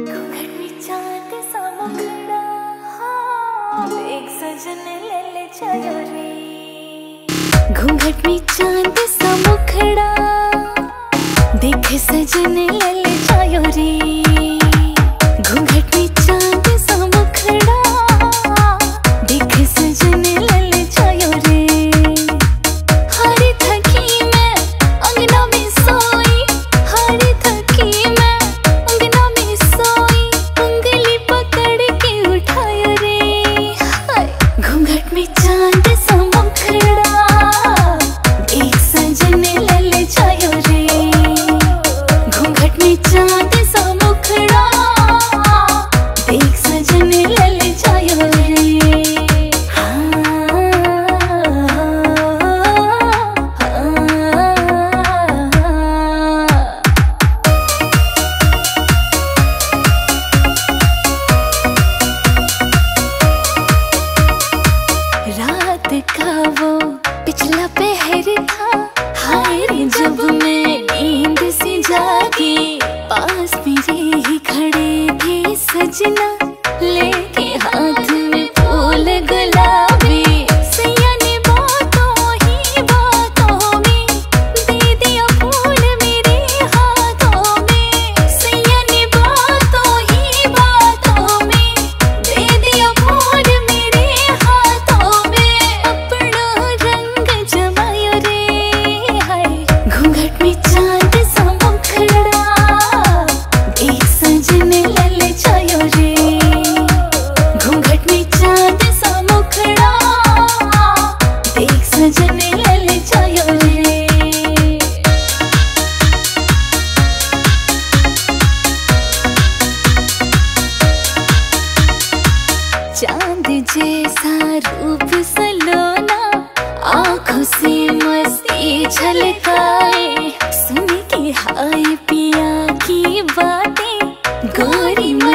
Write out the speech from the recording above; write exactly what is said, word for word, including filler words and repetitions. देख सजन ललचायो रे, घूंघट में चांद सा मुखड़ा, देख सजन ललचायो रे, घूंघट में चांद सा मुखड़ा, देख सजन ललचायो रे। हर थकी मैं अंगना में सोई, हर थकी मैं अंगना में सोई, उंगली पकड़ के उठायो रे, घूंघट में चांद सा मुखड़ा, देख सजन ललचायो रे, घूंघट में चांद सा मुखड़ा, देख सजन ललचायो रे। रात का वो पिछला पहर था, हाय रे जब मैं नींद से जागी, पास मेरे ही खड़े थे सजना, लेके हाथ में फूल गुलाबी, सैया ने बातों ही बातों में दे दिया फूल मेरे हाथों में, सैया ने बातों ही बातों में दे दिया फूल मेरे हाथों में, अपना रंग जमायो रे, हाय घूंघट में चांद सा मुखड़ा, देख सजन ललचायो रे, घूंघट में चांद सा मुखड़ा, देख सजन ललचायो रे। चांद जैसा रूप सलोना, आंखों से मस्ती झलकाए, सुन के हाय पिया की बातें, गोरी